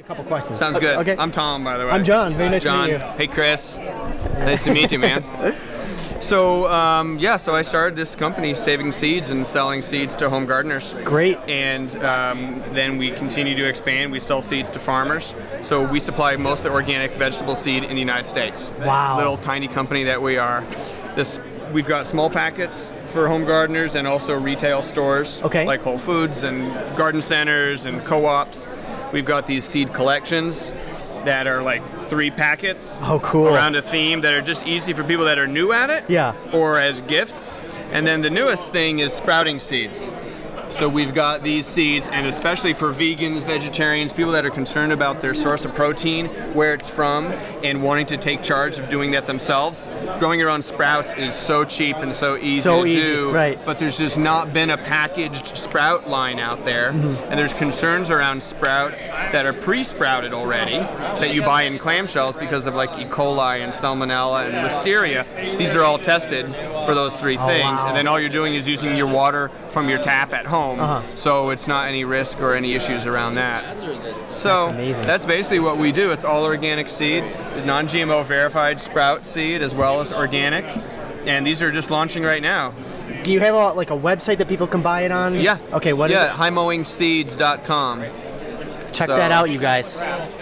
A couple questions. Sounds good. Okay. I'm Tom, by the way. I'm John. Very nice to meet you. Hey, Chris. Nice to meet you, man. So I started this company, saving seeds and selling seeds to home gardeners. Great. And then we continue to expand. We sell seeds to farmers. So we supply most of the organic vegetable seed in the United States. Wow. Little tiny company that we are. We've got small packets for home gardeners and also retail stores. Okay. Like Whole Foods and garden centers and co-ops. We've got these seed collections that are like 3 packets around a theme that are just easy for people that are new at it, or as gifts. And then the newest thing is sprouting seeds. So we've got these seeds, and especially for vegans, vegetarians, people that are concerned about their source of protein, where it's from, and wanting to take charge of doing that themselves. Growing your own sprouts is so cheap and so easy to do, but there's just not been a packaged sprout line out there, and there's concerns around sprouts that are pre-sprouted already, that you buy in clamshells because of like E. coli and salmonella and listeria. These are all tested for those 3 things, and then all you're doing is using your water from your tap at home. So it's not any risk or any issues around that. So that's basically what we do. It's all organic seed, non-GMO verified sprout seed, as well as organic. And these are just launching right now. Do you have a, like a website that people can buy it on? Yeah. Okay, what is it? HighMowingSeeds.com. Check that out, you guys.